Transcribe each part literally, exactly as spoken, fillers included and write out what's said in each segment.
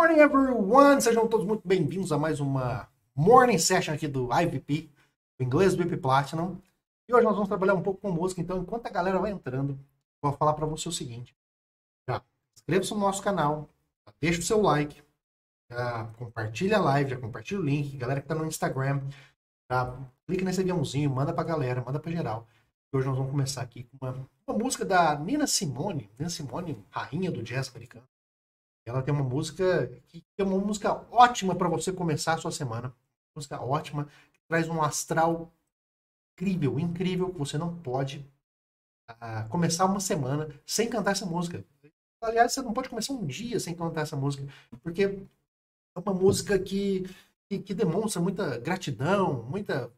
Morning everyone, sejam todos muito bem-vindos a mais uma Morning Session aqui do I V P, do Inglês V I P Platinum. E hoje nós vamos trabalhar um pouco com música, então enquanto a galera vai entrando, vou falar para você o seguinte. Já inscreva-se no nosso canal, já deixa o seu like, já compartilha a live, já compartilha o link. Galera que tá no Instagram, já clica nesse aviãozinho, manda pra galera, manda pra geral. E hoje nós vamos começar aqui com uma, uma música da Nina Simone, Nina Simone, rainha do jazz americano. Ela tem uma música que é uma música ótima para você começar a sua semana. Uma música ótima, que traz um astral incrível, incrível, que você não pode uh, começar uma semana sem cantar essa música. Aliás, você não pode começar um dia sem cantar essa música, porque é uma música que, que, que demonstra muita gratidão, muita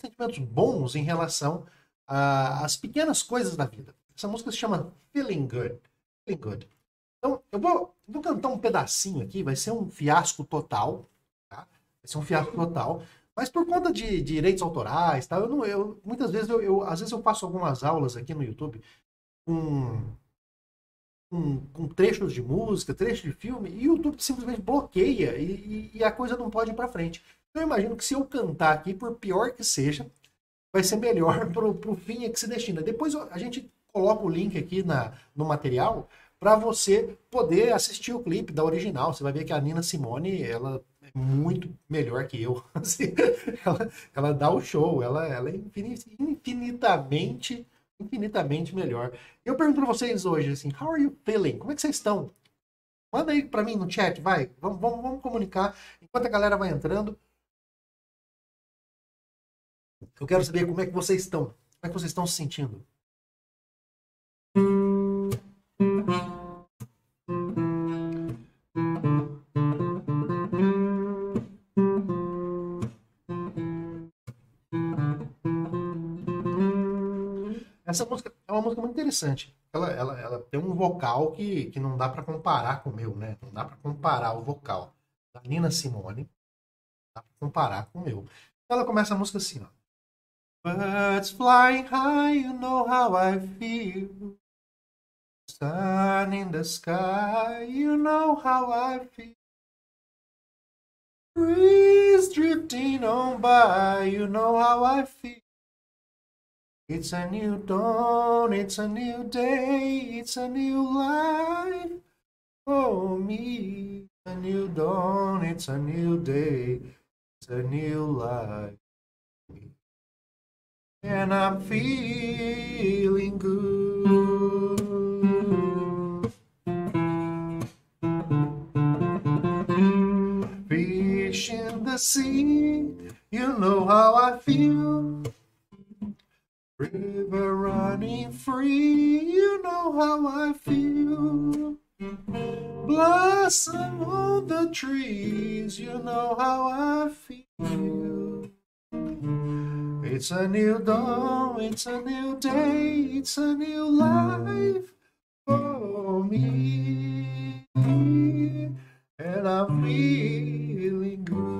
sentimentos bons em relação uh, às pequenas coisas da vida. Essa música se chama Feeling Good. Feeling Good. Então, eu vou, vou cantar um pedacinho aqui, vai ser um fiasco total, tá? Vai ser um fiasco total, mas por conta de, de direitos autorais, tá? eu não, eu, muitas vezes eu, eu, às vezes eu faço algumas aulas aqui no YouTube com, com, com trechos de música, trechos de filme, e o YouTube simplesmente bloqueia e, e, e a coisa não pode ir para frente. Então, eu imagino que se eu cantar aqui, por pior que seja, vai ser melhor pro, pro fim a que se destina. Depois a gente coloca o link aqui na, no material, para você poder assistir o clipe da original. Você vai ver que a Nina Simone, ela é muito melhor que eu. ela, ela dá o show, ela, ela é infinitamente, infinitamente melhor. Eu pergunto para vocês hoje, assim, how are you feeling? Como é que vocês estão? Manda aí para mim no chat, vai. Vamos, vamos, vamos comunicar. Enquanto a galera vai entrando, eu quero saber como é que vocês estão. Como é que vocês estão se sentindo? Essa música é uma música muito interessante. Ela, ela, ela tem um vocal que, que não dá para comparar com o meu, né? Não dá para comparar o vocal da Nina Simone. Não dá para comparar com o meu. Ela começa a música assim, ó. Birds flying high, you know how I feel. Sun in the sky, you know how I feel. Breeze drifting on by, you know how I feel. It's a new dawn, it's a new day, it's a new life for me. It's a new dawn, it's a new day, it's a new life for me. And I'm feeling good. Fish in the sea, you know how I feel. River running free, you know how I feel. Blossom on the trees, you know how I feel. It's a new dawn, it's a new day, it's a new life for me. And I'm feeling good.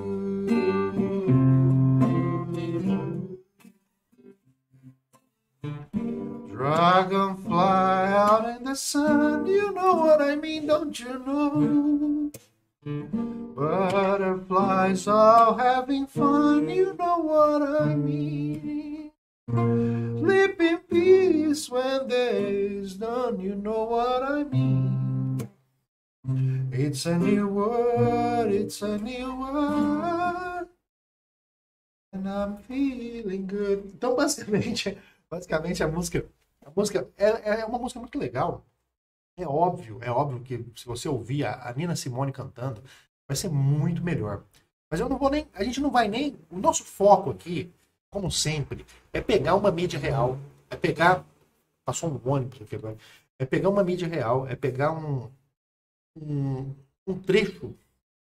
Dragonfly out in the sun, you know what I mean, don't you know? Butterflies all having fun, you know what I mean. Sleep in peace when day's done, you know what I mean. It's a new world, it's a new world, and I'm feeling good. Então, basicamente, basicamente a música... A música é, é uma música muito legal. É óbvio, é óbvio que se você ouvir a, a Nina Simone cantando, vai ser muito melhor. Mas eu não vou nem, a gente não vai nem... O nosso foco aqui, como sempre, é pegar uma mídia real, é pegar... Passou um ônibus aqui agora. É pegar uma mídia real, é pegar um, um, um trecho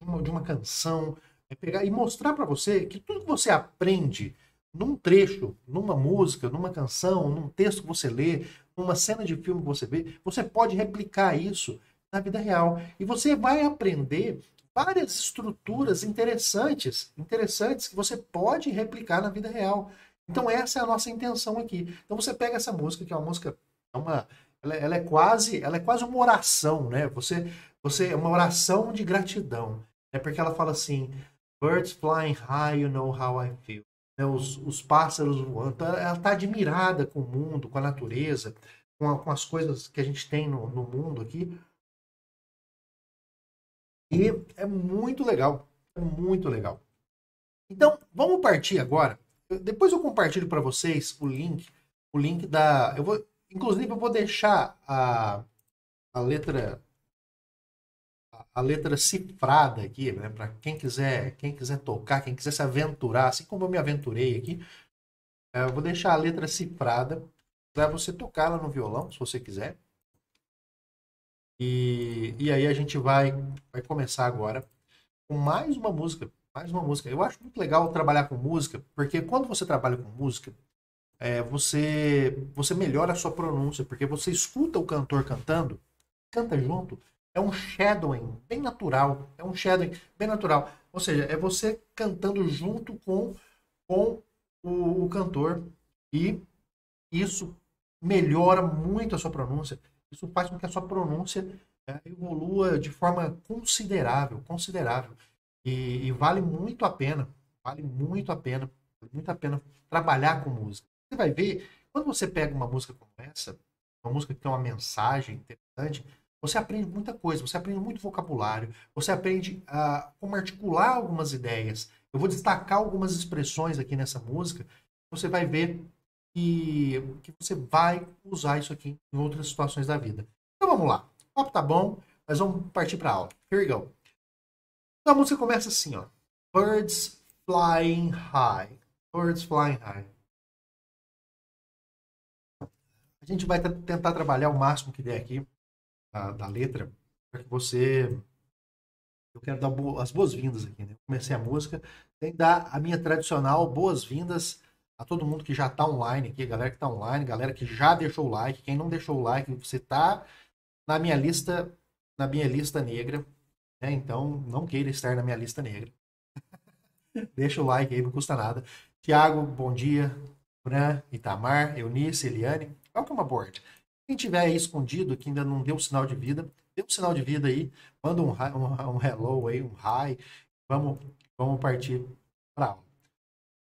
uma, de uma canção, é pegar e mostrar para você que tudo que você aprende num trecho, numa música, numa canção, num texto que você lê, numa cena de filme que você vê, você pode replicar isso na vida real. E você vai aprender várias estruturas interessantes, interessantes que você pode replicar na vida real. Então essa é a nossa intenção aqui. Então você pega essa música, que é uma música, é uma, ela, ela é quase, ela é quase uma oração, né? Você, você é uma oração de gratidão. É porque ela fala assim: birds flying high, you know how I feel. Né? Os, os pássaros voando. Ela está admirada com o mundo, com a natureza, com, a, com as coisas que a gente tem no, no mundo aqui. E é muito legal, é muito legal. Então, vamos partir agora. Depois eu compartilho para vocês o link, o link da... Eu vou, inclusive, eu vou deixar a, a letra... a letra cifrada aqui, né, para quem quiser, quem quiser tocar, quem quiser se aventurar, assim como eu me aventurei aqui, eu vou deixar a letra cifrada para você tocar ela no violão, se você quiser. E, e aí a gente vai, vai começar agora com mais uma música, mais uma música. Eu acho muito legal trabalhar com música, porque quando você trabalha com música, é, você, você melhora a sua pronúncia, porque você escuta o cantor cantando, canta junto. É um shadowing bem natural. É um shadowing bem natural. Ou seja, é você cantando junto com, com o, o cantor. E isso melhora muito a sua pronúncia. Isso faz com que a sua pronúncia é, evolua de forma considerável. Considerável. E, e vale muito a pena. Vale muito a pena. Vale muito a pena trabalhar com música. Você vai ver, quando você pega uma música como essa, uma música que tem uma mensagem interessante... Você aprende muita coisa, você aprende muito vocabulário, você aprende a uh, como articular algumas ideias. Eu vou destacar algumas expressões aqui nessa música. Você vai ver que, que você vai usar isso aqui em outras situações da vida. Então vamos lá. O papo tá bom, mas vamos partir para a aula. Here we go. Então a música começa assim, ó. Birds flying high. Birds flying high. A gente vai tentar trabalhar o máximo que der aqui. Da, da letra, para que você... Eu quero dar bo... as boas-vindas aqui, né? Eu comecei a música, tem que dar a minha tradicional boas-vindas a todo mundo que já está online aqui, galera que está online, galera que já deixou o like, quem não deixou o like, você está na minha lista, na minha lista negra, né? Então não queira estar na minha lista negra. Deixa o like aí, não custa nada. Tiago, bom dia. Fran, Itamar, Eunice, Eliane, welcome aboard. Quem tiver aí escondido, que ainda não deu um sinal de vida, dê um sinal de vida aí, manda um, um, um hello aí, um hi. Vamos, vamos partir para a aula.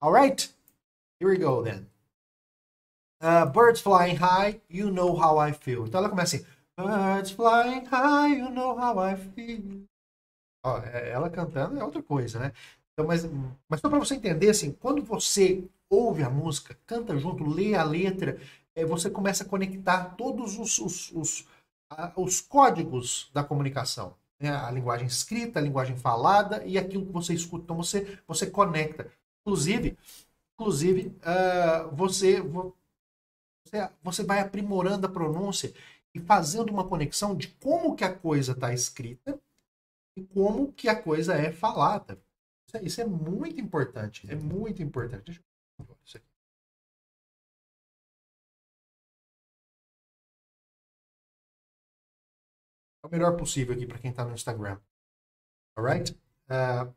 Alright? Here we go then. Uh, birds flying high, you know how I feel. Então ela começa assim. Birds flying high, you know how I feel. Ó, ela cantando é outra coisa, né? Então, mas, mas só para você entender, assim, quando você ouve a música, canta junto, lê a letra... Você começa a conectar todos os, os, os, os códigos da comunicação. Né? A linguagem escrita, a linguagem falada e aquilo que você escuta. Então você, você conecta. Inclusive, inclusive uh, você, você, você vai aprimorando a pronúncia e fazendo uma conexão de como que a coisa está escrita e como que a coisa é falada. Isso é, isso é muito importante. É muito importante. Deixa eu ver isso aqui. O melhor possível aqui para quem está no Instagram. Alright? Uh,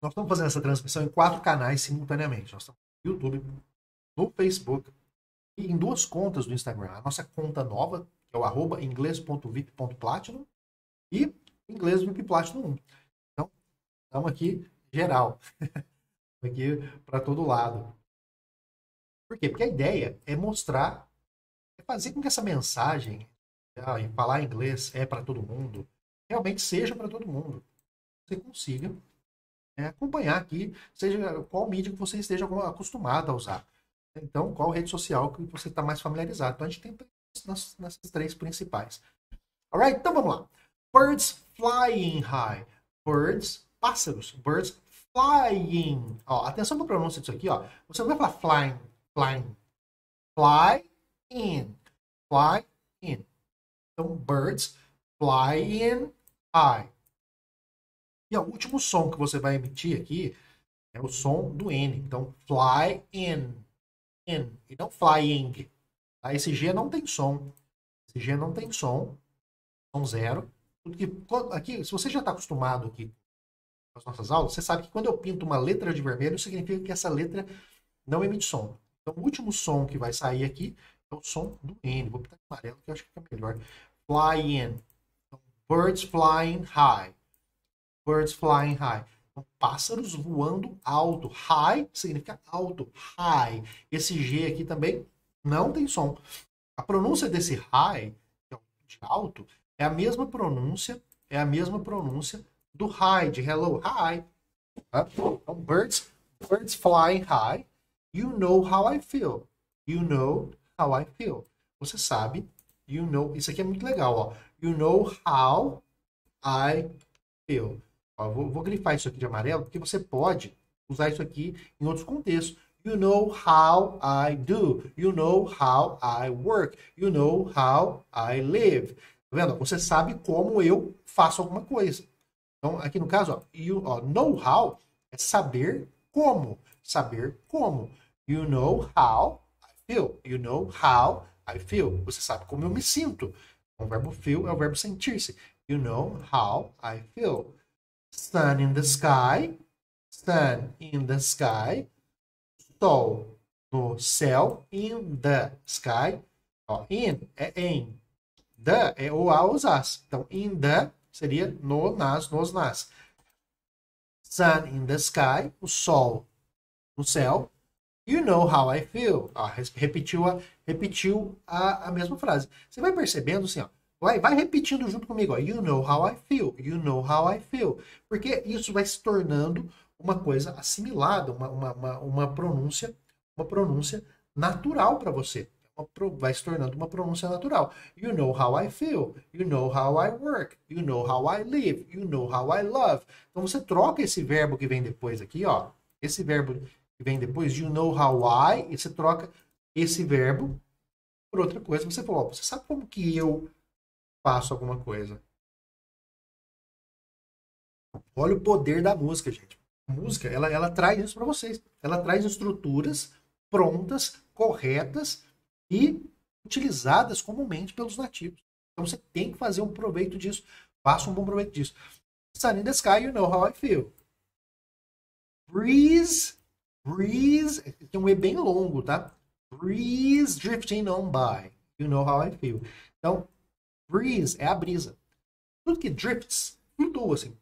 nós estamos fazendo essa transmissão em quatro canais simultaneamente. Nós estamos no YouTube, no Facebook e em duas contas do Instagram. A nossa conta nova, que é o arroba inglês ponto vip ponto platinum e inglês vip platinum um. Então, estamos aqui geral. Aqui para todo lado. Por quê? Porque a ideia é mostrar... fazer com que essa mensagem, em falar inglês é para todo mundo, realmente seja para todo mundo. Você consiga é, acompanhar aqui, seja qual mídia que você esteja acostumado a usar. Então, qual rede social que você está mais familiarizado. Então, a gente tenta nas, nessas três principais. Alright, então vamos lá. Birds flying high. Birds, pássaros. Birds flying. Ó, atenção para a pronúncia disso aqui. Ó. Você não vai falar flying, flying. Fly. In, fly in. Então, birds fly in high. E o último som que você vai emitir aqui é o som do N. Então, fly in, in, e não flying. Tá? Esse G não tem som. Esse G não tem som. Som zero. Porque aqui, se você já está acostumado aqui com as nossas aulas, você sabe que quando eu pinto uma letra de vermelho, significa que essa letra não emite som. Então, o último som que vai sair aqui é o som do N. Vou pintar em amarelo, que eu acho que é melhor. Fly in. Então, birds flying high. Birds flying high. Então, pássaros voando alto. High significa alto. High. Esse G aqui também não tem som. A pronúncia desse high, que é de alto, é a mesma pronúncia, é a mesma pronúncia do high, de hello, hi. Tá? Então, birds, birds flying high. You know how I feel. You know how I feel. Você sabe. You know. Isso aqui é muito legal, ó. You know how I feel. Ó, vou, vou grifar isso aqui de amarelo, porque você pode usar isso aqui em outros contextos. You know how I do. You know how I work. You know how I live. Tá vendo? Você sabe como eu faço alguma coisa. Então, aqui no caso, ó, you, ó, know how é saber como. Saber como. You know how I feel. You know how I feel. Você sabe como eu me sinto. O verbo feel é o verbo sentir-se. You know how I feel. Sun in the sky. Sun in the sky. Sol no céu. In the sky. Ó, in é em. The é o a, os, as. Então, in the seria no, nas, nos, nas. Sun in the sky. O sol no céu. You know how I feel. Ó, repetiu a, repetiu a, a mesma frase. Você vai percebendo assim, ó. Vai, vai repetindo junto comigo. Ó. You know how I feel. You know how I feel. Porque isso vai se tornando uma coisa assimilada, uma, uma, uma, uma pronúncia, uma pronúncia natural para você. Uma, vai se tornando uma pronúncia natural. You know how I feel. You know how I work. You know how I live. You know how I love. Então você troca esse verbo que vem depois aqui, ó. Esse verbo que vem depois, you know how I, e você troca esse verbo por outra coisa. Você fala, ó, você sabe como que eu faço alguma coisa? Olha o poder da música, gente. A música, ela, ela traz isso para vocês. Ela traz estruturas prontas, corretas e utilizadas comumente pelos nativos. Então você tem que fazer um proveito disso. Faça um bom proveito disso. Sun in the sky, you know how I feel. Breeze, breeze, tem um E bem longo, tá? Breeze drifting on by. You know how I feel. Então, breeze é a brisa. Tudo que drifts, flutua assim.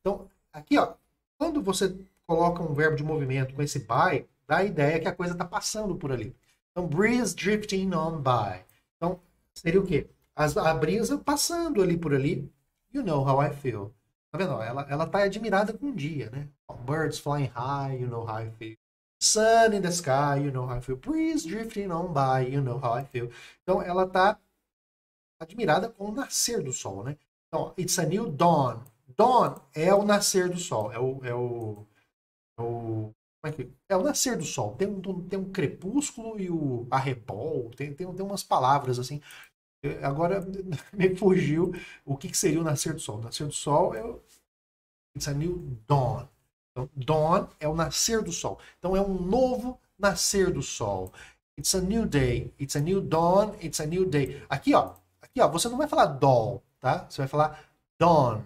Então, aqui, ó, quando você coloca um verbo de movimento com esse by, dá a ideia que a coisa tá passando por ali. Então, breeze drifting on by. Então, seria o quê? As, a brisa passando ali por ali. You know how I feel. Tá vendo? Ela, ela tá admirada com o dia, né? Birds flying high, you know how I feel. Sun in the sky, you know how I feel. Breeze drifting on by, you know how I feel. Então, ela tá admirada com o nascer do sol, né? Então, it's a new dawn. Dawn é o nascer do sol. É o... É o, é o, como é, que, é o nascer do sol. Tem um, tem um crepúsculo e o arrebol. Tem, tem, tem umas palavras assim. Agora me fugiu o que, que seria o nascer do sol. O nascer do sol é o... It's a new dawn. Então, dawn é o nascer do sol. Então, é um novo nascer do sol. It's a new day. It's a new dawn. It's a new day. Aqui, ó. Aqui, ó. Você não vai falar dawn, tá? Você vai falar dawn.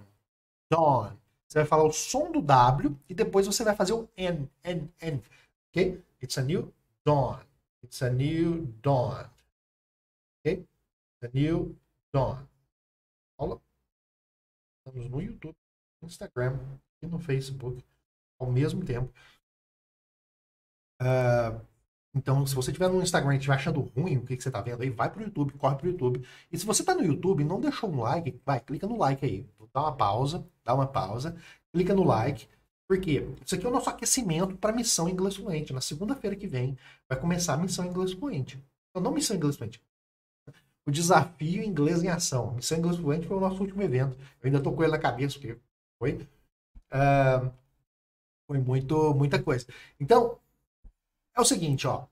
Dawn. Você vai falar o som do W e depois você vai fazer o N. N. N. Ok? It's a new dawn. It's a new dawn. Ok? It's a new dawn. Olá. Estamos no YouTube, no Instagram e no Facebook ao mesmo tempo. Uh, então, se você tiver no Instagram e estiver achando ruim o que, que você está vendo aí, vai para o YouTube, corre para o YouTube. E se você está no YouTube e não deixou um like, vai, clica no like aí. Dá uma pausa, dá uma pausa, clica no like. Porque isso aqui é o nosso aquecimento para a missão Inglês Fluente. Na segunda-feira que vem vai começar a missão Inglês Fluente. Então, não missão Inglês Fluente. O desafio Inglês em Ação. Missão Inglês Fluente foi o nosso último evento. Eu ainda estou com ele na cabeça, porque foi... Uh, Foi muito, muita coisa. Então, é o seguinte, ó.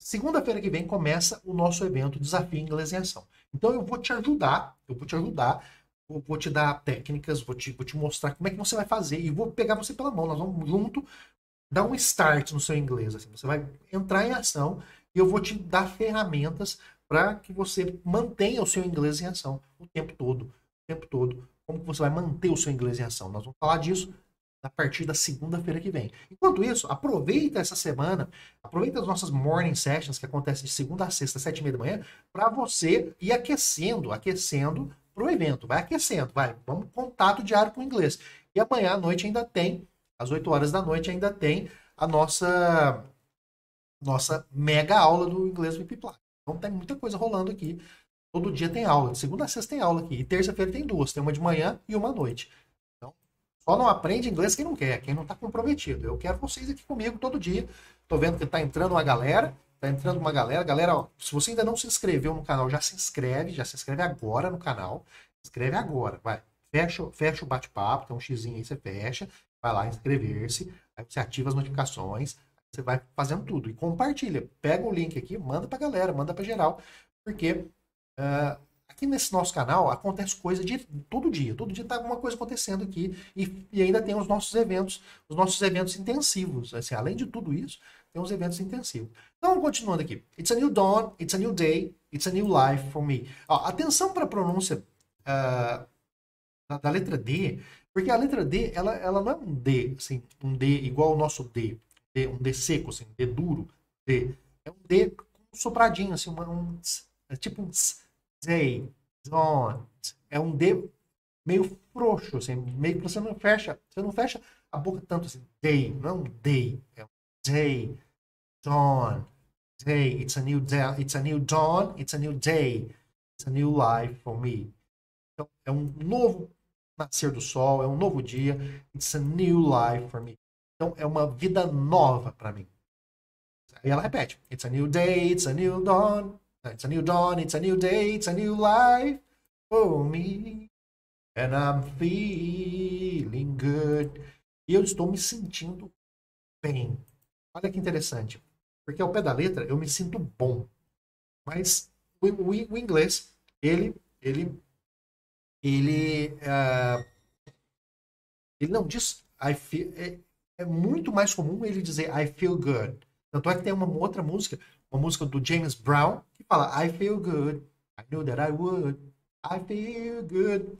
Segunda-feira que vem começa o nosso evento Desafio Inglês em Ação. Então, eu vou te ajudar, eu vou te ajudar, eu vou te dar técnicas, vou te, vou te mostrar como é que você vai fazer e vou pegar você pela mão. Nós vamos junto dar um start no seu inglês. Assim. Você vai entrar em ação e eu vou te dar ferramentas para que você mantenha o seu inglês em ação o tempo todo, o tempo todo. Como que você vai manter o seu inglês em ação? Nós vamos falar disso a partir da segunda-feira que vem. Enquanto isso, aproveita essa semana, aproveita as nossas morning sessions, que acontecem de segunda a sexta, sete e meia da manhã, para você ir aquecendo, aquecendo para o evento. Vai aquecendo, vai. Vamos contato diário com o inglês. E amanhã à noite ainda tem, às oito horas da noite, ainda tem a nossa, nossa mega aula do Inglês V I P Platinum. Então tem muita coisa rolando aqui. Todo dia tem aula. De segunda a sexta tem aula aqui. E terça-feira tem duas. Tem uma de manhã e uma à noite. Então, só não aprende inglês quem não quer, quem não está comprometido. Eu quero vocês aqui comigo todo dia. Tô vendo que está entrando uma galera. Está entrando uma galera. Galera, ó, se você ainda não se inscreveu no canal, já se inscreve. Já se inscreve agora no canal. Se inscreve agora. Vai. Fecha, fecha o bate-papo. Tem um xizinho aí, você fecha. Vai lá inscrever-se. Aí você ativa as notificações. Você vai fazendo tudo. E compartilha. Pega o link aqui, manda pra galera, manda pra geral. Porque uh, aqui nesse nosso canal acontece coisa de todo dia. Todo dia tá alguma coisa acontecendo aqui. E, e ainda tem os nossos eventos, os nossos eventos intensivos. Assim, além de tudo isso, tem os eventos intensivos. Então, continuando aqui. It's a new dawn, it's a new day, it's a new life for me. Ó, atenção pra pronúncia uh, da, da letra D. Porque a letra D, ela, ela não é um D, assim, um D igual o nosso D. Um D seco, assim, um D duro. D. É um D sopradinho, assim, uma, um tz, é tipo um tz, day, dawn. É um D meio frouxo, assim, meio que você não fecha, você não fecha a boca tanto assim. Day, não é um day, é um day, dawn, day. It's a new day, it's a new dawn, it's a new day, it's a new life for me. Então, é um novo nascer do sol, é um novo dia. It's a new life for me. Então, é uma vida nova para mim. Aí ela repete. It's a new day, it's a new dawn. It's a new dawn, it's a new day, it's a new life for me. And I'm feeling good. E eu estou me sentindo bem. Olha que interessante. Porque ao pé da letra, eu me sinto bom. Mas o, o, o inglês, ele... Ele... Ele, uh, ele não diz... I feel... É, É muito mais comum ele dizer I feel good. Tanto é que tem uma outra música, uma música do James Brown, que fala I feel good, I knew that I would. I feel good,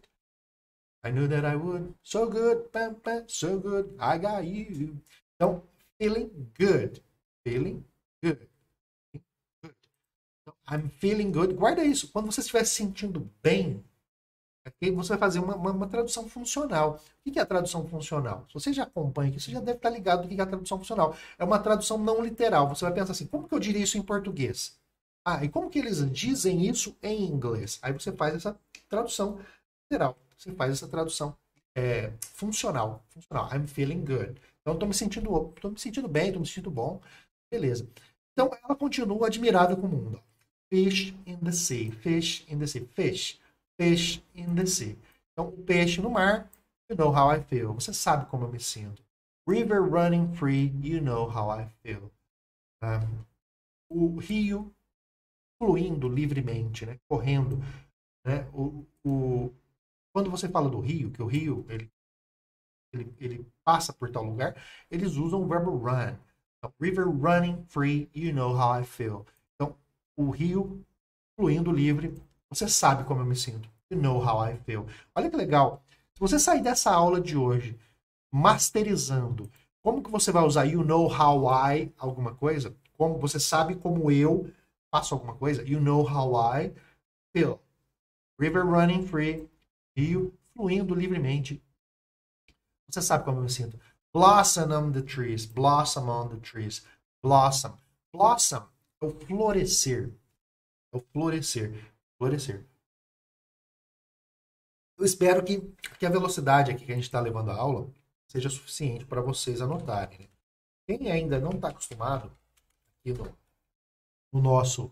I knew that I would. So good, bam, bam, so good, I got you. Então, feeling good, feeling good, feeling good. Então, I'm feeling good. Guarda isso. Quando você estiver se sentindo bem, aqui você vai fazer uma, uma, uma tradução funcional. O que é a tradução funcional? Se você já acompanha aqui, você já deve estar ligado do que é a tradução funcional. É uma tradução não literal. Você vai pensar assim, como que eu diria isso em português? Ah, e como que eles dizem isso em inglês? Aí você faz essa tradução literal. Você faz essa tradução é, funcional. Funcional. I'm feeling good. Então, estou me sentindo, estou me sentindo bem, estou me sentindo bom. Beleza. Então, ela continua admirável com o mundo. Fish in the sea. Fish in the sea. Fish. Peixe in the sea. Então, o peixe no mar, you know how I feel. Você sabe como eu me sinto. River running free, you know how I feel. Um, o rio fluindo livremente, né? Correndo. Né? O, o, quando você fala do rio, que o rio ele, ele, ele passa por tal lugar, eles usam o verbo run. Então, river running free, you know how I feel. Então, o rio fluindo livre, você sabe como eu me sinto. You know how I feel. Olha que legal. Se você sair dessa aula de hoje masterizando, como que você vai usar you know how I alguma coisa? Como você sabe como eu faço alguma coisa? You know how I feel. River running free. Rio fluindo livremente. Você sabe como eu me sinto. Blossom on the trees. Blossom on the trees. Blossom. Blossom é o florescer. É o florescer. Florescer. Eu espero que, que a velocidade aqui que a gente está levando a aula seja suficiente para vocês anotarem. Né? Quem ainda não está acostumado, aqui no, no nosso,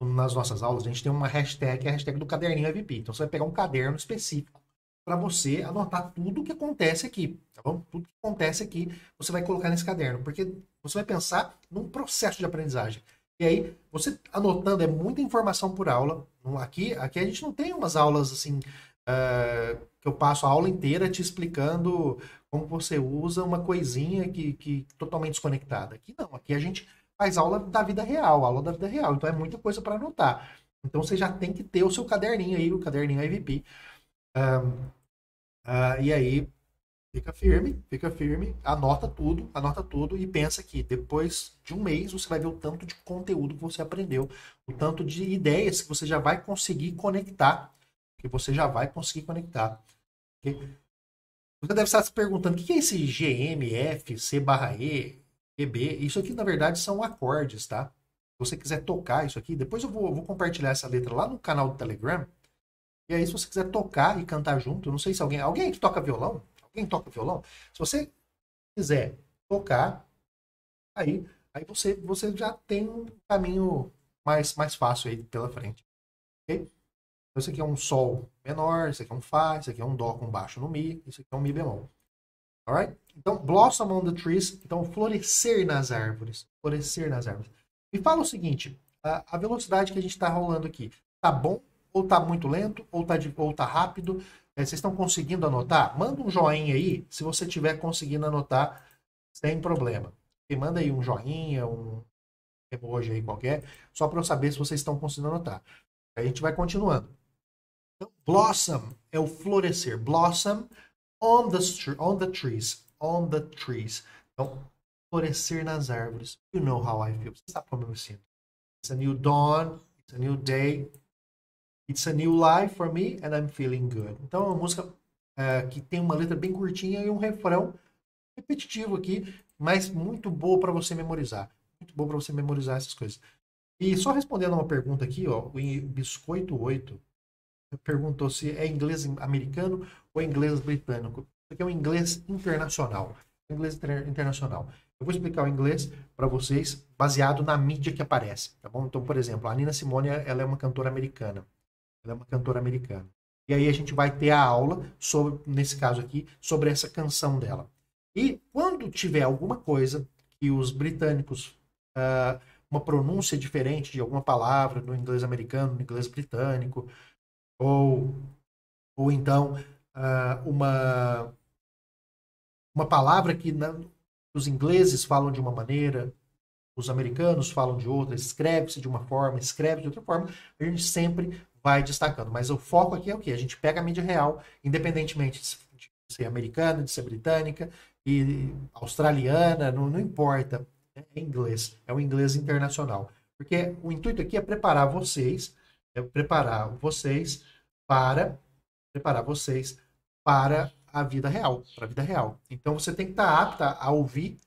nas nossas aulas, a gente tem uma hashtag, a hashtag do caderninho V I P. Então, você vai pegar um caderno específico para você anotar tudo o que acontece aqui. Tá bom? Tudo que acontece aqui, você vai colocar nesse caderno. Porque você vai pensar num processo de aprendizagem. E aí, você anotando, é muita informação por aula. Aqui, aqui a gente não tem umas aulas assim, uh, que eu passo a aula inteira te explicando como você usa uma coisinha que, que totalmente desconectada. Aqui não, aqui a gente faz aula da vida real, aula da vida real. Então é muita coisa para anotar. Então você já tem que ter o seu caderninho aí, o caderninho I V P. Uh, uh, e aí, Fica firme, fica firme, anota tudo, anota tudo e pensa que depois de um mês você vai ver o tanto de conteúdo que você aprendeu, o tanto de ideias que você já vai conseguir conectar, que você já vai conseguir conectar. Você deve estar se perguntando, o que é esse G M, F, C barra E, E B? Isso aqui, na verdade, são acordes, tá? Se você quiser tocar isso aqui, depois eu vou, eu vou compartilhar essa letra lá no canal do Telegram. E aí, se você quiser tocar e cantar junto, eu não sei se alguém... Alguém aqui toca violão? Alguém toca violão? Se você quiser tocar, aí, aí você, você já tem um caminho mais, mais fácil aí pela frente. Ok? Então, isso aqui é um sol menor, isso aqui é um fá, isso aqui é um dó com baixo no mi, isso aqui é um mi bemol. Alright? Então, blossom on the trees, então florescer nas árvores, florescer nas árvores. Me fala o seguinte, a, a velocidade que a gente está rolando aqui, tá bom ou tá muito lento ou tá, de, ou tá rápido? É, vocês estão conseguindo anotar? Manda um joinha aí, se você estiver conseguindo anotar, sem problema. E manda aí um joinha, um emoji aí qualquer, só para eu saber se vocês estão conseguindo anotar. Aí a gente vai continuando. Então, blossom é o florescer. Blossom on the, on the trees. On the trees. Então, florescer nas árvores. You know how I feel. Você sabe como eu me sinto. It's a new dawn. It's a new day. It's a new life for me and I'm feeling good. Então, é uma música uh, que tem uma letra bem curtinha e um refrão repetitivo aqui, mas muito boa para você memorizar. Muito boa para você memorizar essas coisas. E só respondendo uma pergunta aqui, ó, o Biscoito oito... perguntou se é inglês americano ou inglês britânico. Isso aqui é um inglês internacional. Inglês internacional. Eu vou explicar o inglês para vocês baseado na mídia que aparece, tá bom? Então, por exemplo, a Nina Simone, ela é uma cantora americana. Ela é uma cantora americana. E aí a gente vai ter a aula, sobre, nesse caso aqui, sobre essa canção dela. E quando tiver alguma coisa que os britânicos... Uh, uma pronúncia diferente de alguma palavra no inglês americano, no inglês britânico... Ou, ou então uh, uma, uma palavra que na, os ingleses falam de uma maneira, os americanos falam de outra, escreve-se de uma forma, escreve de outra forma, a gente sempre vai destacando. Mas o foco aqui é o quê? A gente pega a mídia real, independentemente de ser americana, de ser britânica, e australiana, não, não importa, né? É inglês, é o inglês internacional. Porque o intuito aqui é preparar vocês... É preparar vocês para preparar vocês para a vida real, para a vida real. Então você tem que estar apta a ouvir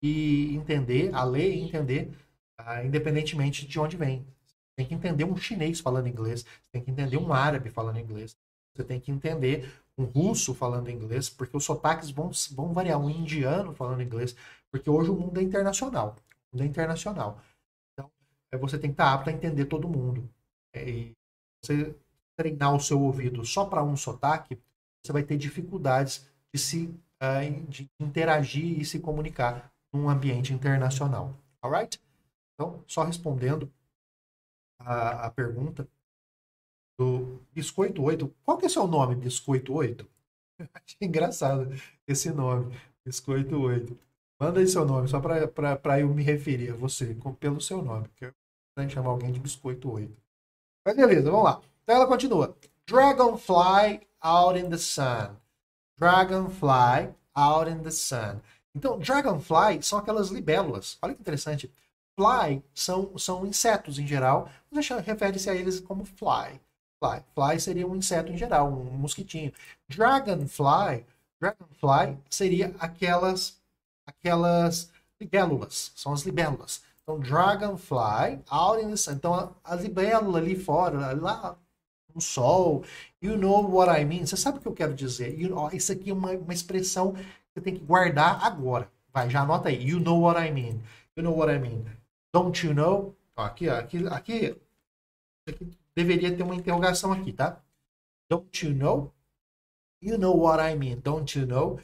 e entender, a ler e entender, tá? Independentemente de onde vem. Você tem que entender um chinês falando inglês, você tem que entender um árabe falando inglês, você tem que entender um russo falando inglês, porque os sotaques vão, vão variar, um indiano falando inglês, porque hoje o mundo é internacional, o mundo é internacional. Então você tem que estar apto a entender todo mundo. E você treinar o seu ouvido só para um sotaque, você vai ter dificuldades de se de interagir e se comunicar num ambiente internacional. Alright? Então, só respondendo a, a pergunta do Biscoito oito. Qual que é o seu nome, Biscoito oito? Achei engraçado esse nome, Biscoito oito. Manda aí seu nome, só para eu me referir a você, com, pelo seu nome, porque é importante chamar alguém de Biscoito oito. Mas beleza, vamos lá. Então ela continua. Dragonfly out in the sun. Dragonfly out in the sun. Então, dragonfly são aquelas libélulas. Olha que interessante. Fly são, são insetos em geral. Refere-se a eles como fly. Fly. Fly seria um inseto em geral, um mosquitinho. Dragonfly, dragonfly seria aquelas, aquelas libélulas. São as libélulas. Então, dragonfly, out in the sun. Então, a, a libélula ali fora, lá no sol. You know what I mean? Você sabe o que eu quero dizer. You know, isso aqui é uma, uma expressão que você tem que guardar agora. Vai, já anota aí. You know what I mean. You know what I mean. Don't you know? Ó, aqui, ó, aqui, aqui, aqui deveria ter uma interrogação aqui, tá? Don't you know? You know what I mean. Don't you know?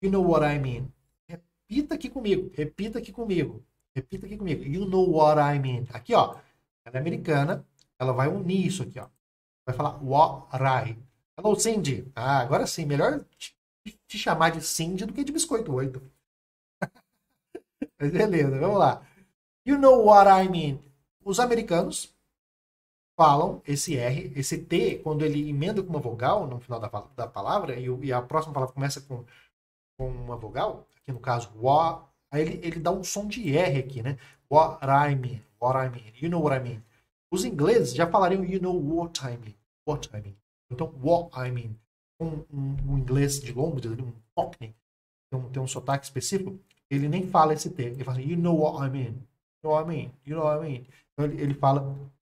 You know what I mean. Repita aqui comigo. Repita aqui comigo. Repita aqui comigo. You know what I mean. Aqui, ó. Ela é americana. Ela vai unir isso aqui, ó. Vai falar what I. Hello, Cindy. Ah, agora sim. Melhor te, te chamar de Cindy do que de Biscoito oito. Mas beleza, vamos lá. You know what I mean. Os americanos falam esse R, esse T, quando ele emenda com uma vogal no final da, da palavra e, o, e a próxima palavra começa com com uma vogal, aqui no caso, what, aí ele, ele dá um som de R aqui, né? What I mean, what I mean, you know what I mean. Os ingleses já falariam you know what I mean, what I mean. Então, what I mean, um, um, um inglês de Londres, um cockney, tem um, tem um sotaque específico, ele nem fala esse termo, ele fala assim, you know what I mean, you know what I mean, you know what I mean. Então, ele, ele fala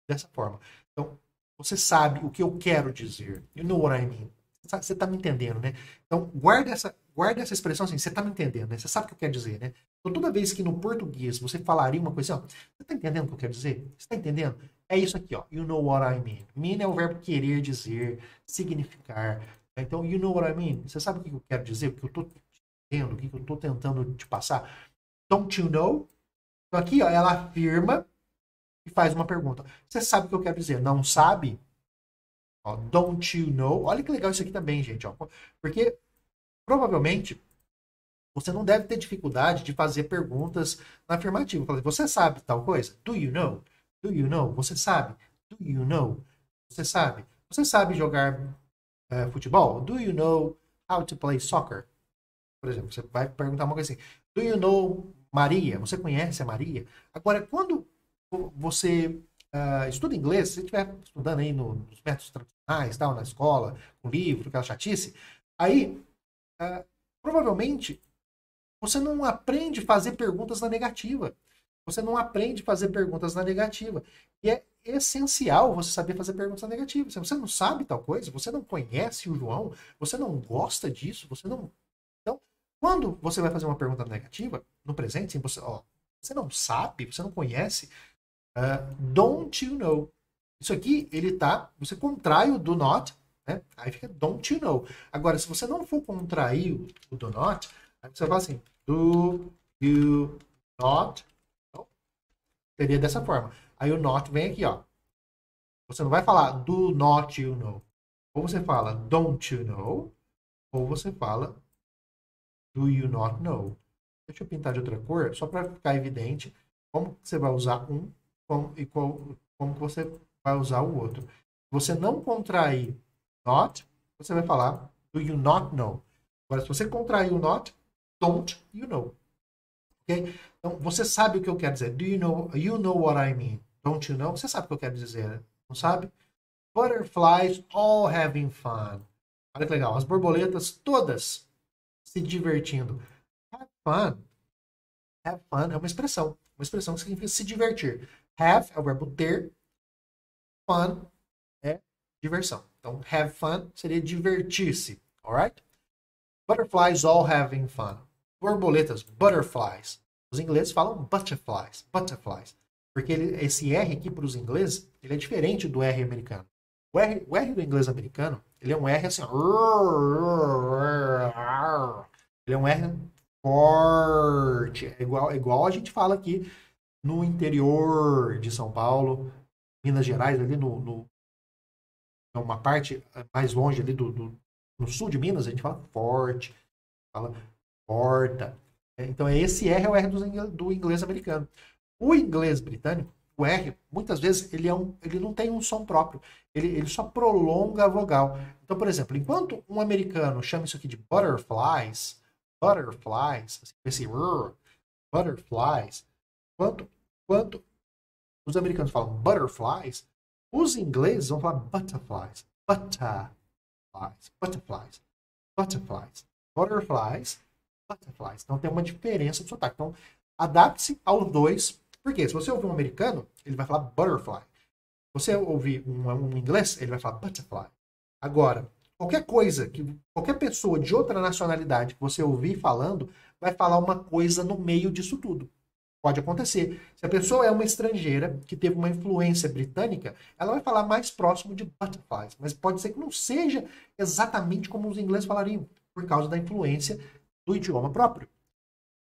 dessa forma. Então, você sabe o que eu quero dizer, you know what I mean. Você está me entendendo, né? Então, guarda essa, guarda essa expressão assim, você está me entendendo, né? Você sabe o que eu quero dizer, né? Então, toda vez que no português você falaria uma coisa assim, ó, você está entendendo o que eu quero dizer? Você está entendendo? É isso aqui, ó. You know what I mean. Mean é o verbo querer dizer, significar. Então, you know what I mean. Você sabe o que eu quero dizer? O que eu estou entendendo, o que eu estou tentando te passar? Don't you know? Então, aqui, ó, ela afirma e faz uma pergunta. Você sabe o que eu quero dizer? Não sabe? Don't you know? Olha que legal isso aqui também, gente. Ó. Porque, provavelmente, você não deve ter dificuldade de fazer perguntas na afirmativa. Você sabe tal coisa? Do you know? Do you know? Você sabe? Do you know? Você sabe? Você sabe jogar uh, futebol? Do you know how to play soccer? Por exemplo, você vai perguntar uma coisa assim. Do you know Maria? Você conhece a Maria? Agora, quando você... Uh, estuda inglês, se você estiver estudando aí no, nos métodos tradicionais, tal, na escola, com livro, aquela chatice, aí, uh, provavelmente, você não aprende a fazer perguntas na negativa. Você não aprende a fazer perguntas na negativa. E é essencial você saber fazer perguntas na negativa. Se você não sabe tal coisa, você não conhece o João, você não gosta disso, você não... Então, quando você vai fazer uma pergunta negativa, no presente, sim, você, ó, você não sabe, você não conhece... Uh, don't you know? Isso aqui, ele tá... Você contrai o do not, né? Aí fica don't you know. Agora, se você não for contrair o do not, aí você fala assim, do you not? Então, seria dessa forma. Aí o not vem aqui, ó. Você não vai falar do not you know. Ou você fala don't you know, ou você fala do you not know. Deixa eu pintar de outra cor, só para ficar evidente como você vai usar um Como, e qual, como você vai usar o outro. Se você não contrair not, você vai falar do you not know. Agora, se você contrair o not, don't you know. Okay? Então, você sabe o que eu quero dizer. Do you know, you know what I mean. Don't you know? Você sabe o que eu quero dizer, não sabe? Butterflies all having fun. Olha que legal. As borboletas todas se divertindo. Have fun. Have fun é uma expressão. Uma expressão que significa se divertir. Have é o verbo ter, fun é diversão. Então, have fun seria divertir-se, alright? Butterflies all having fun. Borboletas, butterflies. Os ingleses falam butterflies, butterflies. Porque ele, esse R aqui para os ingleses, ele é diferente do R americano. O R, o R do inglês americano, ele é um R assim, ele é um R forte, é igual, é igual a gente fala aqui, no interior de São Paulo, Minas Gerais, ali no, no uma parte mais longe ali do, do no sul de Minas, a gente fala forte, fala porta. Então, esse R é o R do, do inglês americano. O inglês britânico, o R, muitas vezes, ele, é um, ele não tem um som próprio. Ele, ele só prolonga a vogal. Então, por exemplo, enquanto um americano chama isso aqui de butterflies, butterflies, esse rrr, butterflies, Quanto, quanto os americanos falam butterflies, os ingleses vão falar butterflies, butterflies, butterflies, butterflies, butterflies, butterflies. Então tem uma diferença de sotaque. Então adapte-se aos dois, porque se você ouvir um americano, ele vai falar butterfly. Se você ouvir um, um inglês, ele vai falar butterfly. Agora, qualquer coisa, que qualquer pessoa de outra nacionalidade que você ouvir falando, vai falar uma coisa no meio disso tudo. Pode acontecer. Se a pessoa é uma estrangeira que teve uma influência britânica, ela vai falar mais próximo de butterflies. Mas pode ser que não seja exatamente como os ingleses falariam, por causa da influência do idioma próprio.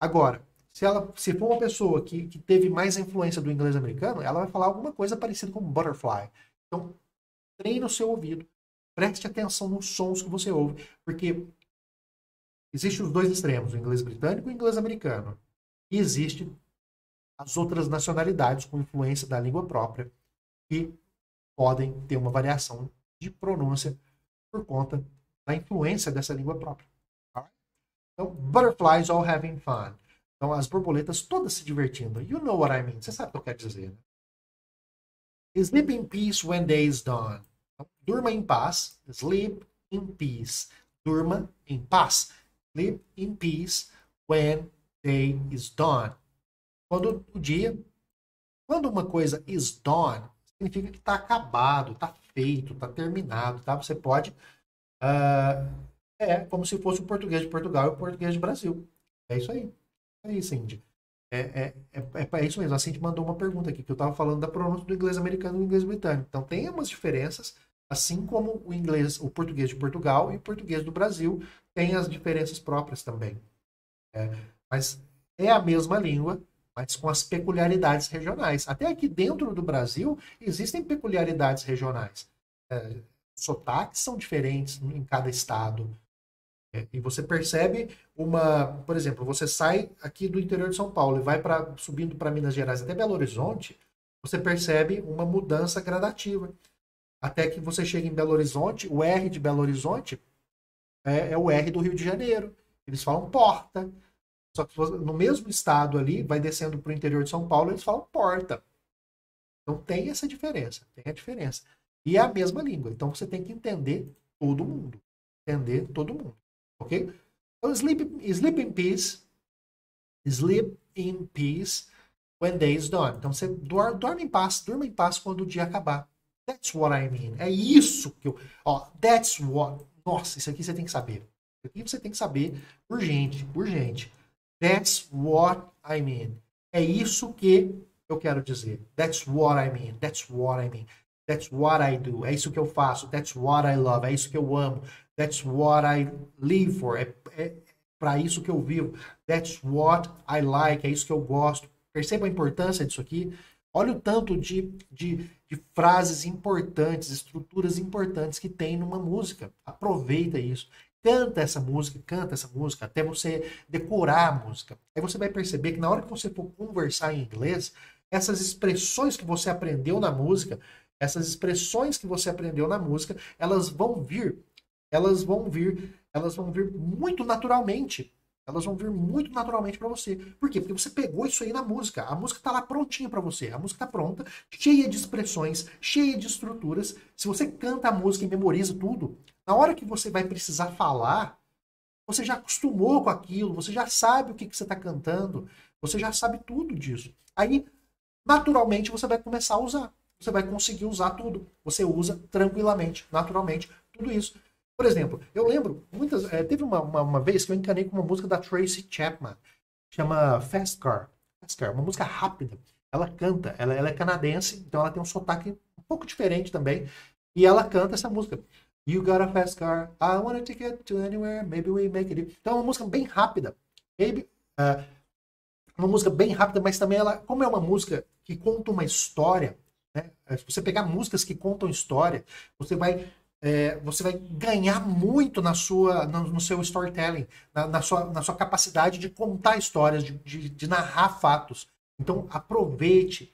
Agora, se, ela, se for uma pessoa que, que teve mais influência do inglês americano, ela vai falar alguma coisa parecida com butterfly. Então, treine o seu ouvido. Preste atenção nos sons que você ouve. Porque existem os dois extremos, o inglês britânico e o inglês americano. E existe... as outras nacionalidades com influência da língua própria que podem ter uma variação de pronúncia por conta da influência dessa língua própria. Então, butterflies all having fun. Então, as borboletas todas se divertindo. You know what I mean. Você sabe o que eu quero dizer, né? Sleep in peace when day is dawn. Então, durma em paz. Sleep in peace. Durma em paz. Sleep in peace when day is dawn. Quando o dia... Quando uma coisa is done, significa que está acabado, está feito, está terminado, tá? Você pode... Uh, é como se fosse o português de Portugal e o português de Brasil. É isso aí. É isso, Cindy. É, é, é, é isso mesmo. A Cindy mandou uma pergunta aqui, que eu estava falando da pronúncia do inglês americano e do inglês britânico. Então, tem umas diferenças, assim como o inglês, o português de Portugal e o português do Brasil tem as diferenças próprias também. É, mas é a mesma língua, mas com as peculiaridades regionais. Até aqui dentro do Brasil existem peculiaridades regionais. É, sotaques são diferentes em cada estado. É, e você percebe uma... Por exemplo, você sai aqui do interior de São Paulo e vai pra, subindo para Minas Gerais até Belo Horizonte, você percebe uma mudança gradativa. Até que você chega em Belo Horizonte, o R de Belo Horizonte é, é o R do Rio de Janeiro. Eles falam porta. Só que no mesmo estado ali, vai descendo para o interior de São Paulo, eles falam porta. Então tem essa diferença, tem a diferença. E é a mesma língua, então você tem que entender todo mundo. Entender todo mundo, ok? Então sleep, sleep in peace, sleep in peace when day is done. Então você dorme, dorme em paz, durma em paz quando o dia acabar. That's what I mean. É isso que eu... Ó, that's what... Nossa, isso aqui você tem que saber. Isso aqui você tem que saber urgente, urgente. That's what I mean. É isso que eu quero dizer. That's what I mean. That's what I mean. That's what I do. É isso que eu faço. That's what I love. É isso que eu amo. That's what I live for. É, é para isso que eu vivo. That's what I like. É isso que eu gosto. Perceba a importância disso aqui. Olha o tanto de, de, de frases importantes, estruturas importantes que tem numa música. Aproveita isso. Canta essa música, canta essa música, até você decorar a música. Aí você vai perceber que na hora que você for conversar em inglês, essas expressões que você aprendeu na música, essas expressões que você aprendeu na música, elas vão vir, elas vão vir, elas vão vir muito naturalmente. Elas vão vir muito naturalmente para você. Por quê? Porque você pegou isso aí na música. A música está lá prontinha para você. A música está pronta, cheia de expressões, cheia de estruturas. Se você canta a música e memoriza tudo, na hora que você vai precisar falar, você já acostumou com aquilo, você já sabe o que, que você está cantando, você já sabe tudo disso. Aí, naturalmente, você vai começar a usar. Você vai conseguir usar tudo. Você usa tranquilamente, naturalmente, tudo isso. Por exemplo, eu lembro, muitas, é, teve uma, uma, uma vez que eu encanei com uma música da Tracy Chapman, chama Fast Car. Fast Car, uma música rápida. Ela canta, ela, ela é canadense, então ela tem um sotaque um pouco diferente também. E ela canta essa música. You got a fast car, I want a ticket to anywhere, maybe we make it. Então é uma música bem rápida. Maybe, uh, uma música bem rápida, mas também ela, como é uma música que conta uma história, né? Se você pegar músicas que contam história, você vai... É, você vai ganhar muito na sua, no, no seu storytelling, na, na, sua, na sua capacidade de contar histórias, de, de, de narrar fatos. Então aproveite,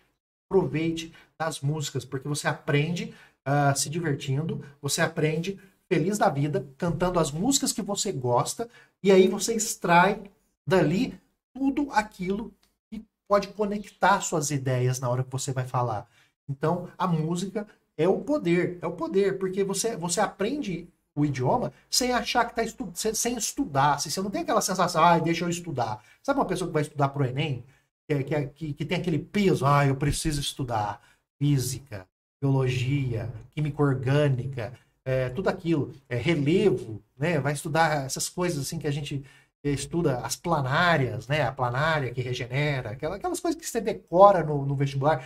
aproveite das músicas, porque você aprende uh, se divertindo, você aprende feliz da vida, cantando as músicas que você gosta, e aí você extrai dali tudo aquilo que pode conectar suas ideias na hora que você vai falar. Então a música... É o poder, é o poder, porque você, você aprende o idioma sem achar que tá estu sem, sem estudar. Assim, você não tem aquela sensação, ah, deixa eu estudar. Sabe uma pessoa que vai estudar pro Enem? Que, que, que, que tem aquele peso, ah, eu preciso estudar física, biologia, química orgânica, é, tudo aquilo, é, relevo, né? Vai estudar essas coisas assim que a gente estuda, as planárias, né? A planária que regenera, aquelas, aquelas coisas que você decora no, no vestibular.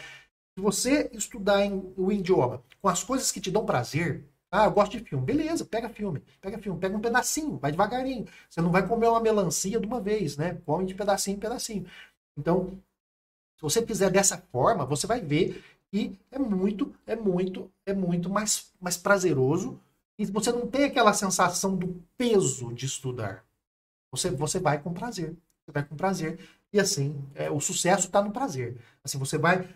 Se você estudar em, o idioma com as coisas que te dão prazer, ah, eu gosto de filme, beleza, pega filme, pega filme, pega um pedacinho, vai devagarinho. Você não vai comer uma melancia de uma vez, né? Come de pedacinho em pedacinho. Então, se você fizer dessa forma, você vai ver que é muito, é muito, é muito mais, mais prazeroso e você não tem aquela sensação do peso de estudar. Você, você vai com prazer, você vai com prazer e assim, é, o sucesso está no prazer. Assim, você vai...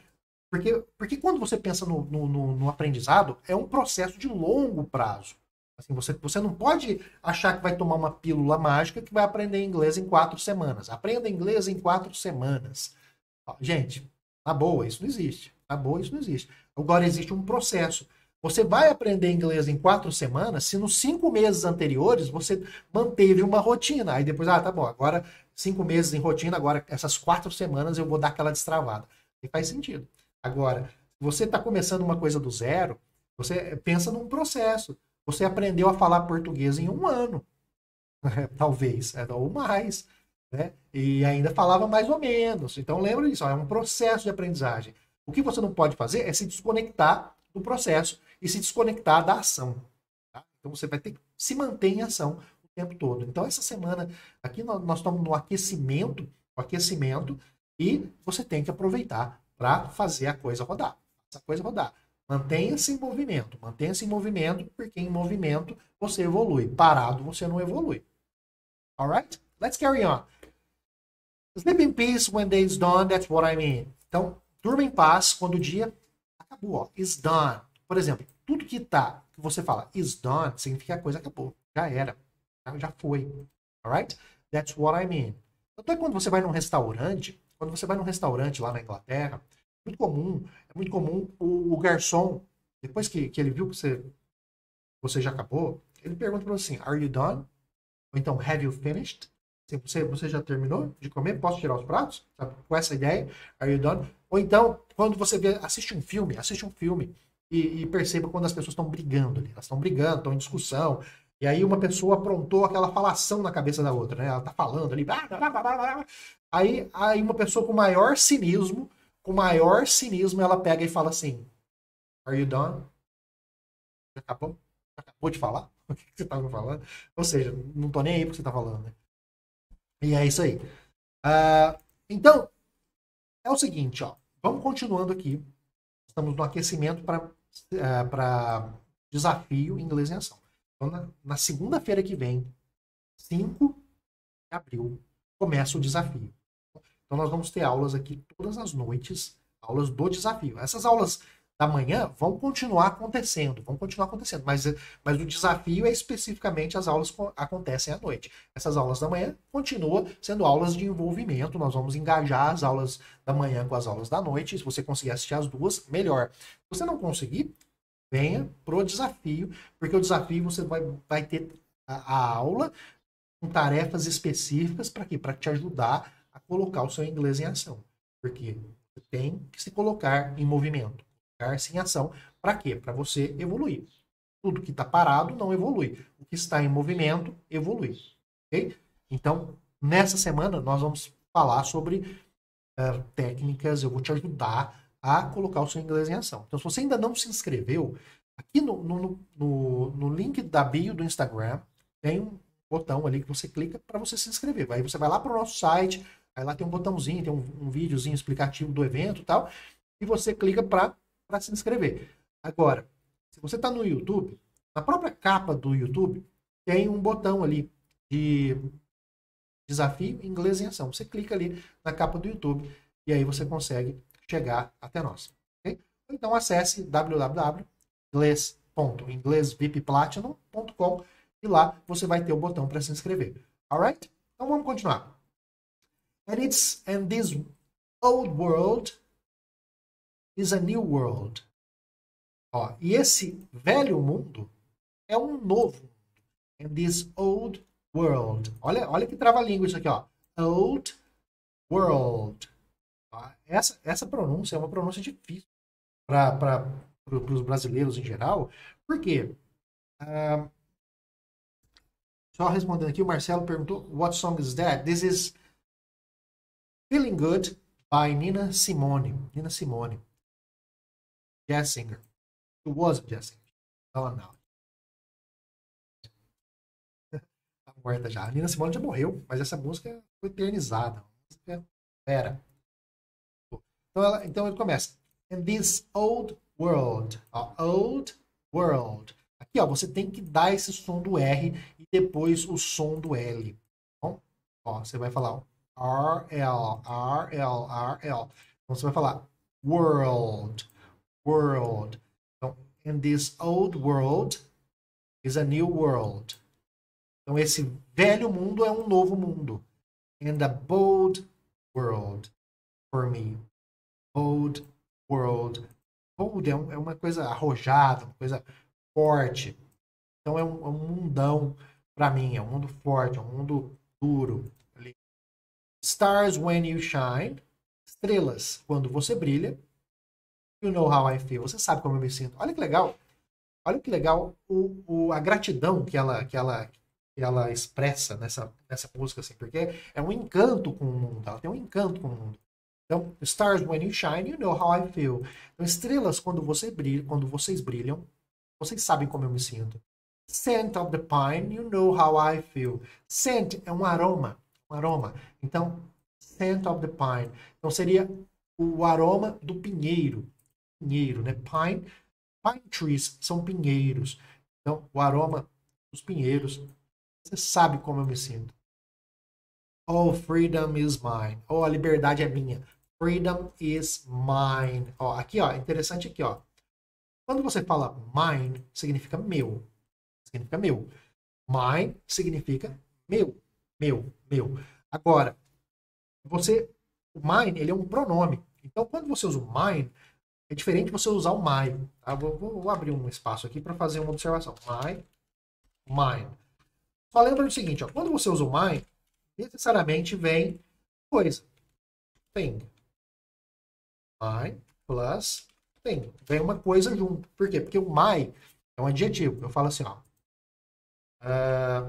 Porque, porque quando você pensa no, no, no, no aprendizado, é um processo de longo prazo. Assim, você, você não pode achar que vai tomar uma pílula mágica que vai aprender inglês em quatro semanas. Aprenda inglês em quatro semanas. Ó, gente, na boa, isso não existe. Na boa, isso não existe. Agora existe um processo. Você vai aprender inglês em quatro semanas se nos cinco meses anteriores você manteve uma rotina. Aí depois, ah, tá bom, agora cinco meses em rotina, agora essas quatro semanas eu vou dar aquela destravada. E faz sentido. Agora, você está começando uma coisa do zero, você pensa num processo. Você aprendeu a falar português em um ano, talvez, ou mais, né? E ainda falava mais ou menos. Então lembra disso, é um processo de aprendizagem. O que você não pode fazer é se desconectar do processo e se desconectar da ação. Tá? Então você vai ter que se manter em ação o tempo todo. Então essa semana aqui nós, nós estamos no aquecimento, no aquecimento, e você tem que aproveitar para fazer a coisa rodar. Essa coisa rodar. Mantenha-se em movimento, mantenha-se em movimento, porque em movimento você evolui. Parado você não evolui. Alright? Let's carry on. Sleep in peace when day is done, that's what I mean. Então, durma em paz quando o dia acabou. Ó. Is done. Por exemplo, tudo que tá, que você fala is done, significa que a coisa acabou. Já era. Já foi. Alright? That's what I mean. Então, quando você vai num restaurante, quando você vai num restaurante lá na Inglaterra, muito comum, é muito comum o, o garçom, depois que, que ele viu que você, você já acabou, ele pergunta para você assim, are you done? Ou então, have you finished? Assim, você, você já terminou de comer? Posso tirar os pratos? Sabe? Com essa ideia, are you done? Ou então, quando você vê, assiste um filme, assiste um filme e, e perceba quando as pessoas estão brigando ali, elas estão brigando, estão em discussão, e aí uma pessoa aprontou aquela falação na cabeça da outra, né? Ela tá falando ali, blá, blá, blá, blá, blá. Aí, aí uma pessoa com maior cinismo, com maior cinismo, ela pega e fala assim, are you done? Já acabou? Já acabou de falar? O que você estava falando? Ou seja, não tô nem aí porque você tá falando, né? E é isso aí. Uh, então, é o seguinte, ó. Vamos continuando aqui. Estamos no aquecimento para uh, para desafio Inglês em Ação. Então, na, na segunda-feira que vem, cinco de abril, começa o desafio. Então, nós vamos ter aulas aqui todas as noites, aulas do desafio. Essas aulas da manhã vão continuar acontecendo, vão continuar acontecendo, mas, mas o desafio é especificamente as aulas que acontecem à noite. Essas aulas da manhã continuam sendo aulas de envolvimento, nós vamos engajar as aulas da manhã com as aulas da noite, se você conseguir assistir as duas, melhor. Se você não conseguir, venha pro desafio, porque o desafio você vai, vai ter a, a aula com tarefas específicas para quê? Para te ajudar a colocar o seu inglês em ação. Porque você tem que se colocar em movimento, colocar-se em ação. Para quê? Para você evoluir. Tudo que está parado não evolui. O que está em movimento, evolui. Okay? Então, nessa semana, nós vamos falar sobre uh, técnicas. Eu vou te ajudar a colocar o seu inglês em ação. Então, se você ainda não se inscreveu, aqui no, no, no, no link da bio do Instagram, tem um botão ali que você clica para você se inscrever. Aí você vai lá para o nosso site. Aí lá tem um botãozinho, tem um, um videozinho explicativo do evento e tal. E você clica para se inscrever. Agora, se você está no YouTube, na própria capa do YouTube, tem um botão ali de desafio Inglês em Ação. Você clica ali na capa do YouTube e aí você consegue chegar até nós. Okay? Então acesse w w w ponto inglês vip platinum ponto com e lá você vai ter o botão para se inscrever. Alright? Então vamos continuar. And it's and this old world is a new world. Ó, e esse velho mundo é um novo. And this old world. Olha, olha que trava-língua isso aqui, ó. Old world. Ó, essa, essa pronúncia é uma pronúncia difícil para os brasileiros em geral. Por quê? Uh, só respondendo aqui, o Marcelo perguntou: What song is that? This is Feeling Good, by Nina Simone. Nina Simone. Jazz singer. She was a jazz singer. Ela não. Tá morta já. A Nina Simone já morreu, mas essa música foi eternizada. Era. Então, ela, então ele começa. In this old world. Ó, old world. Aqui, ó, você tem que dar esse som do R e depois o som do L. Bom, ó, você vai falar, ó. R L, R L, R L. Então você vai falar world, world. Então, in this old world, is a new world. Então, esse velho mundo é um novo mundo. And a bold world for me. Bold world. Bold é, um, é uma coisa arrojada, uma coisa forte. Então, é um, é um mundão para mim. É um mundo forte, é um mundo duro. Stars when you shine. Estrelas quando você brilha. You know how I feel. Você sabe como eu me sinto. Olha que legal. Olha que legal o, o, a gratidão que ela, que ela, que ela expressa nessa, nessa música, assim, porque é um encanto com o mundo. Ela tem um encanto com o mundo. Então, stars when you shine, you know how I feel. Então, estrelas quando você brilha, quando vocês brilham, vocês sabem como eu me sinto. Scent of the pine, you know how I feel. Scent é um aroma, um aroma. Então, scent of the pine. Então seria o aroma do pinheiro, pinheiro, né? Pine, pine trees são pinheiros. Então, o aroma dos pinheiros. Você sabe como eu me sinto. Oh, freedom is mine. Oh, a liberdade é minha. Freedom is mine. Oh, aqui, ó, interessante aqui, ó. Quando você fala mine, significa meu. Significa meu. Mine significa meu, meu, meu. Agora, você, o mine, ele é um pronome. Então, quando você usa o mine, é diferente de você usar o my. Tá? Vou, vou, vou abrir um espaço aqui para fazer uma observação. My, mine. Só lembra do seguinte, ó, quando você usa o mine, necessariamente vem coisa. Thing. Mine plus thing. Vem uma coisa junto. Por quê? Porque o my é um adjetivo. Eu falo assim, ó. Uh,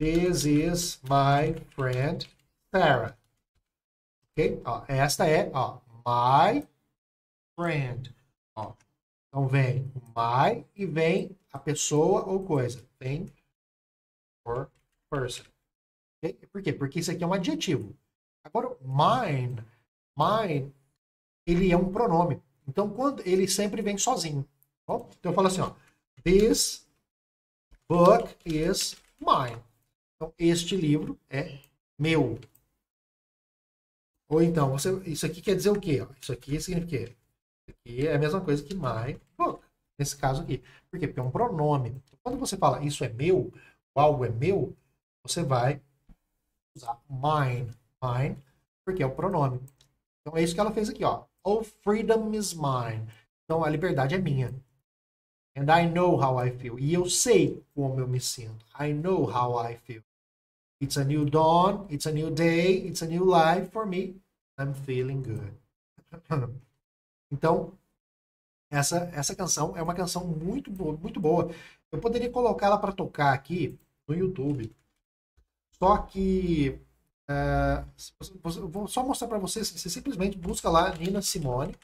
this is my friend Sarah. Ok? Ó, esta é, ó, my friend. Ó, então vem o my e vem a pessoa ou coisa. Thing or person. Okay? Por quê? Porque isso aqui é um adjetivo. Agora, mine, mine, ele é um pronome. Então, quando ele sempre vem sozinho. Bom? Então, eu falo assim, ó, this book is mine. Então, este livro é meu. Ou então, você, isso aqui quer dizer o quê? Isso aqui significa que isso aqui é a mesma coisa que my book, nesse caso aqui. Por quê? Porque é um pronome. Então, quando você fala isso é meu, algo é meu, você vai usar mine, mine, porque é o pronome. Então é isso que ela fez aqui, ó. Oh, freedom is mine. Então a liberdade é minha. And I know how I feel. E eu sei como eu me sinto. I know how I feel. It's a new dawn, it's a new day, it's a new life for me. I'm feeling good. Então, essa, essa canção é uma canção muito boa, muito boa. Eu poderia colocá-la para tocar aqui no YouTube. Só que uh, eu vou só mostrar para vocês. Você simplesmente busca lá Nina Simone,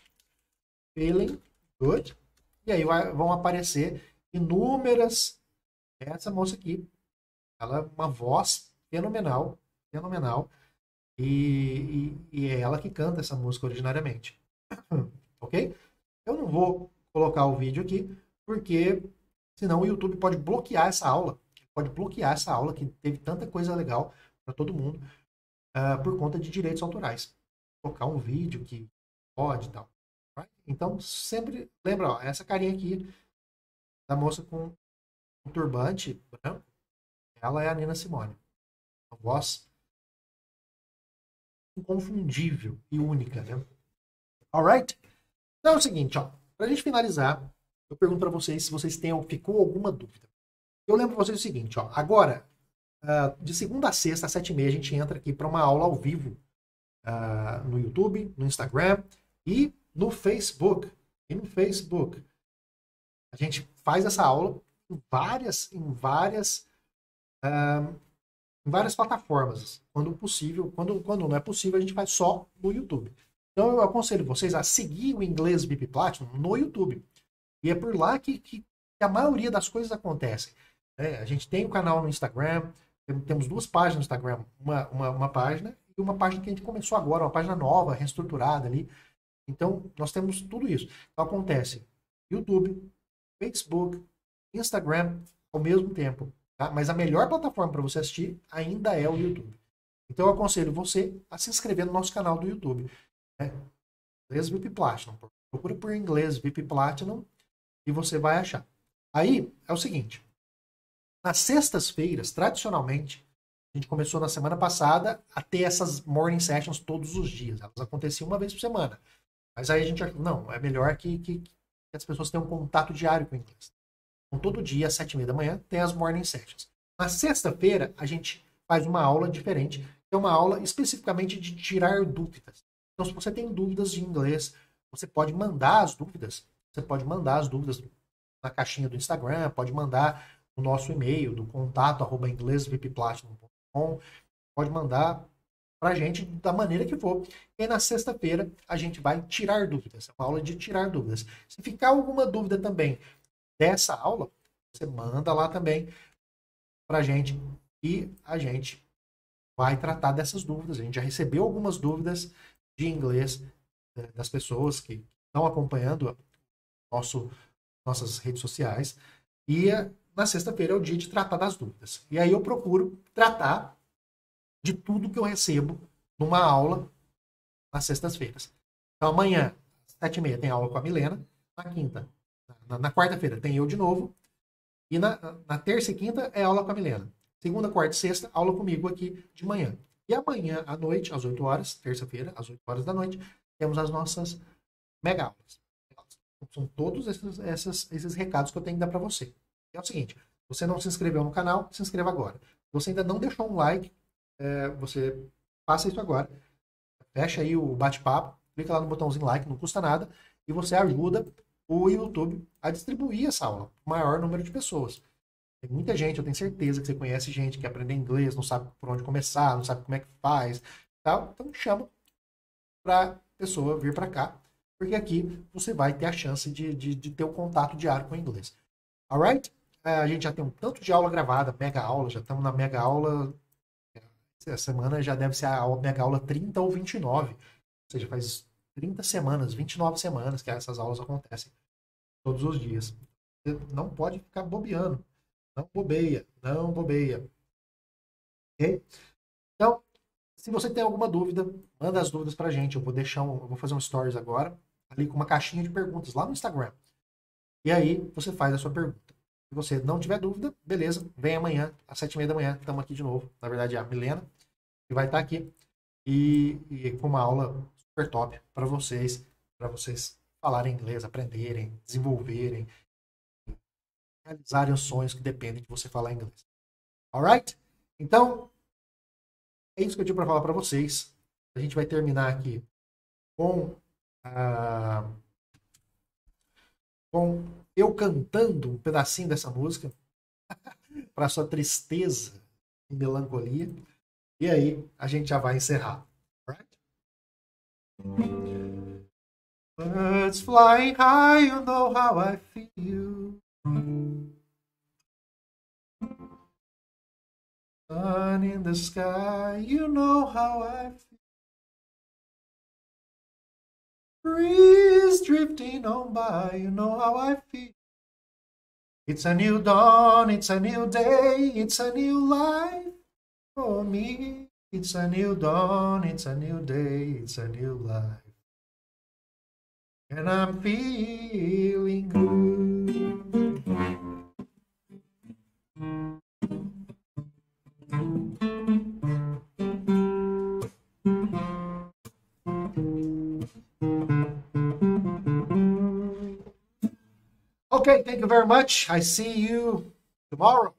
Feeling Good. E aí vai, vão aparecer inúmeras. Essa moça aqui, ela é uma voz fenomenal, fenomenal. E, e, e é ela que canta essa música originariamente. Ok? Eu não vou colocar o vídeo aqui, porque senão o YouTube pode bloquear essa aula. Pode bloquear essa aula que teve tanta coisa legal para todo mundo uh, por conta de direitos autorais. Colocar um vídeo que pode e tal. Right? Então, sempre lembra, ó, essa carinha aqui da moça com um turbante branco, ela é a Nina Simone. Uma voz inconfundível e única, né? Alright? Então é o seguinte, ó, pra gente finalizar, eu pergunto para vocês se vocês têm, ficou alguma dúvida. Eu lembro vocês o seguinte, ó, agora, uh, de segunda a sexta, às sete e meia, a gente entra aqui para uma aula ao vivo uh, no YouTube, no Instagram e no Facebook. E no Facebook. A gente faz essa aula em várias, em várias, uh, em várias plataformas. Quando possível, quando, quando não é possível, a gente faz só no YouTube. Então, eu aconselho vocês a seguir o Inglês V I P Platinum no YouTube. E é por lá que, que a maioria das coisas acontecem. É, a gente tem um canal no Instagram, temos duas páginas no Instagram, uma, uma, uma página e uma página que a gente começou agora, uma página nova, reestruturada ali. Então, nós temos tudo isso. Então, acontece YouTube, Facebook, Instagram ao mesmo tempo. Tá? Mas a melhor plataforma para você assistir ainda é o YouTube. Então, eu aconselho você a se inscrever no nosso canal do YouTube. Né? Inglês V I P Platinum. Procura por Inglês V I P Platinum e você vai achar. Aí é o seguinte, nas sextas-feiras, tradicionalmente, a gente começou na semana passada a ter essas morning sessions todos os dias. Elas aconteciam uma vez por semana. Mas aí a gente, não, é melhor que, que, que as pessoas tenham um contato diário com o inglês. Então, todo dia, às sete e meia da manhã, tem as morning sessions. Na sexta-feira, a gente faz uma aula diferente, que é uma aula especificamente de tirar dúvidas. Então, se você tem dúvidas de inglês, você pode mandar as dúvidas. Você pode mandar as dúvidas na caixinha do Instagram, pode mandar o nosso e-mail do contato, arroba inglês v i p platinum ponto com, pode mandar pra gente da maneira que for. E na sexta-feira a gente vai tirar dúvidas. É uma aula de tirar dúvidas. Se ficar alguma dúvida também dessa aula, você manda lá também pra gente e a gente vai tratar dessas dúvidas. A gente já recebeu algumas dúvidas de inglês das pessoas que estão acompanhando nosso, nossas redes sociais. E na sexta-feira é o dia de tratar das dúvidas. E aí eu procuro tratar de tudo que eu recebo numa aula nas sextas-feiras. Então amanhã, às sete e meia, tem aula com a Milena. Na quinta, na, na quarta-feira, tem eu de novo. E na, na terça e quinta é aula com a Milena. Segunda, quarta e sexta, aula comigo aqui de manhã. E amanhã à noite, às oito horas, terça-feira, às oito horas da noite, temos as nossas mega aulas. São todos esses, esses, esses recados que eu tenho que dar para você. É o seguinte, você não se inscreveu no canal, se inscreva agora. Você ainda não deixou um like, é, você faça isso agora. Fecha aí o bate-papo, clica lá no botãozinho like, não custa nada. E você ajuda o YouTube a distribuir essa aula para o maior número de pessoas. Tem muita gente, eu tenho certeza que você conhece gente que aprende inglês, não sabe por onde começar, não sabe como é que faz tal. Então chama para a pessoa vir para cá, porque aqui você vai ter a chance de, de, de ter o contato diário com o inglês. Alright? A gente já tem um tanto de aula gravada, mega aula, já estamos na mega aula, essa semana já deve ser a aula, mega aula trinta ou vinte e nove, ou seja, faz trinta semanas, vinte e nove semanas que essas aulas acontecem todos os dias. Você não pode ficar bobeando, não bobeia, não bobeia. Ok? Então, se você tem alguma dúvida, manda as dúvidas pra gente, eu vou deixar, um, eu vou fazer um stories agora, ali com uma caixinha de perguntas lá no Instagram. E aí você faz a sua pergunta. Se você não tiver dúvida, beleza, vem amanhã, às sete e meia da manhã, estamos aqui de novo. Na verdade é a Milena, que vai estar aqui, e, e com uma aula super top para vocês, para vocês falarem inglês, aprenderem, desenvolverem, realizarem os sonhos que dependem de você falar inglês. Alright? Então, é isso que eu tinha para falar para vocês. A gente vai terminar aqui com, ah, com... eu cantando um pedacinho dessa música para sua tristeza e melancolia. E aí a gente já vai encerrar. Right? Birds flying high, you know how I feel. Sun in the sky, you know how I feel. Breeze drifting on by, you know how I feel. It's a new dawn, it's a new day, it's a new life for me. It's a new dawn, it's a new day, it's a new life. And I'm feeling good. Okay, thank you very much. I see you tomorrow.